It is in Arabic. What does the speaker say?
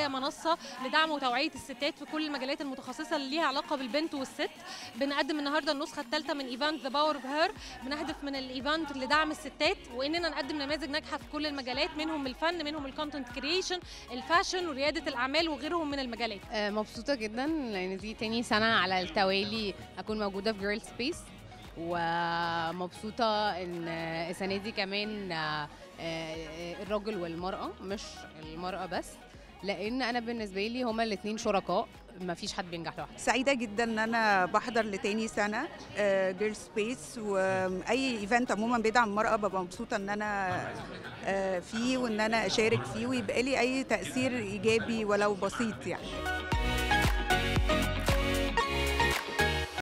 هي منصه لدعم وتوعيه الستات في كل المجالات المتخصصه اللي ليها علاقه بالبنت والست. بنقدم النهارده النسخه الثالثه من ايفنت ذا باور اوف هير، بنهدف من الايفنت لدعم الستات واننا نقدم نماذج ناجحه في كل المجالات، منهم الفن، منهم الكونتنت كريشن، الفاشن ورياده الاعمال وغيرهم من المجالات. مبسوطه جدا لان دي تاني سنه على التوالي اكون موجوده في جيرل سبيس، ومبسوطه ان السنه دي كمان الرجل والمراه، مش المراه بس، لان انا بالنسبه لي هما الاثنين شركاء، ما فيش حد بينجح لوحده. سعيده جدا ان انا بحضر لتاني سنه جيرل سبيس، واي ايفنت عموما بيدعم المراه ببقى مبسوطه ان انا فيه وان انا اشارك فيه ويبقى لي اي تاثير ايجابي ولو بسيط يعني.